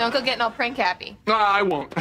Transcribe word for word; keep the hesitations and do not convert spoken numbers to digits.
Don't go getting all prank happy. No, I won't.